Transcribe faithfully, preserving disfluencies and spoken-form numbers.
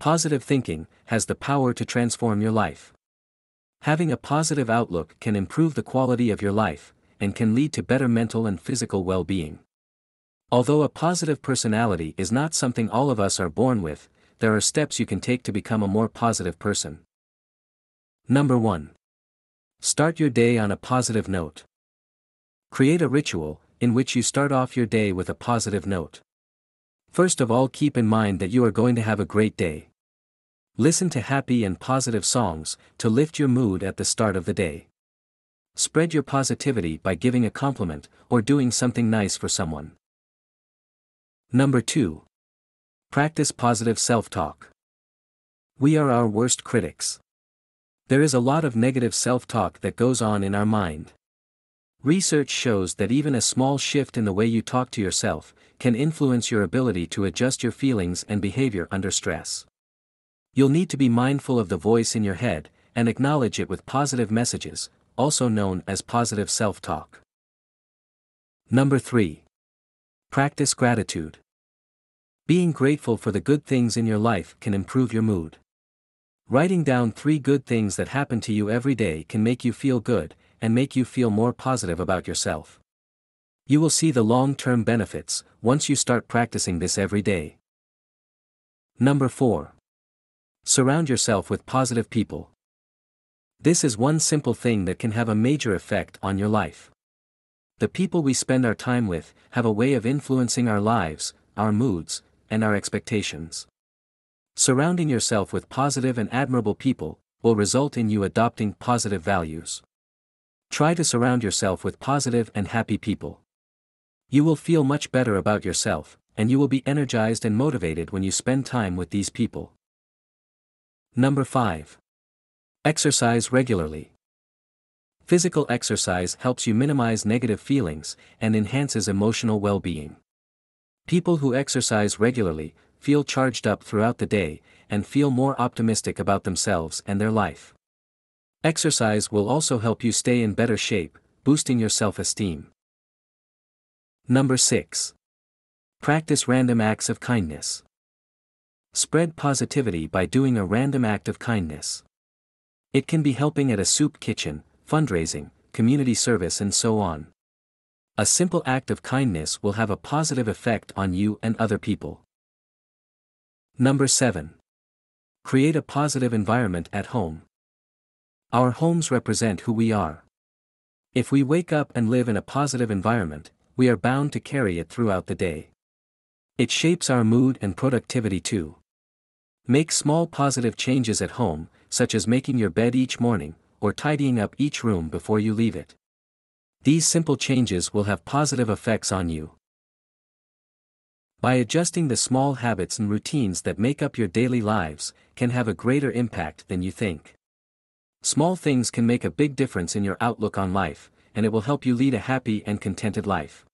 Positive thinking has the power to transform your life. Having a positive outlook can improve the quality of your life, and can lead to better mental and physical well-being. Although a positive personality is not something all of us are born with, there are steps you can take to become a more positive person. Number one. Start your day on a positive note. Create a ritual in which you start off your day with a positive note. First of all, keep in mind that you are going to have a great day. Listen to happy and positive songs to lift your mood at the start of the day. Spread your positivity by giving a compliment or doing something nice for someone. Number two. Practice positive self-talk. We are our worst critics. There is a lot of negative self-talk that goes on in our mind. Research shows that even a small shift in the way you talk to yourself can influence your ability to adjust your feelings and behavior under stress. You'll need to be mindful of the voice in your head and acknowledge it with positive messages, also known as positive self-talk. Number three. Practice gratitude. Being grateful for the good things in your life can improve your mood. Writing down three good things that happen to you every day can make you feel good and make you feel more positive about yourself. You will see the long-term benefits once you start practicing this every day. Number four. Surround yourself with positive people. This is one simple thing that can have a major effect on your life. The people we spend our time with have a way of influencing our lives, our moods, and our expectations. Surrounding yourself with positive and admirable people will result in you adopting positive values. Try to surround yourself with positive and happy people. You will feel much better about yourself, and you will be energized and motivated when you spend time with these people. Number five. Exercise regularly. Physical exercise helps you minimize negative feelings and enhances emotional well-being. People who exercise regularly feel charged up throughout the day and feel more optimistic about themselves and their life. Exercise will also help you stay in better shape, boosting your self-esteem. Number six. Practice random acts of kindness. Spread positivity by doing a random act of kindness. It can be helping at a soup kitchen, fundraising, community service, and so on. A simple act of kindness will have a positive effect on you and other people. Number seven. Create a positive environment at home. Our homes represent who we are. If we wake up and live in a positive environment, we are bound to carry it throughout the day. It shapes our mood and productivity too. Make small positive changes at home, such as making your bed each morning, or tidying up each room before you leave it. These simple changes will have positive effects on you. By adjusting the small habits and routines that make up your daily lives, can have a greater impact than you think. Small things can make a big difference in your outlook on life, and it will help you lead a happy and contented life.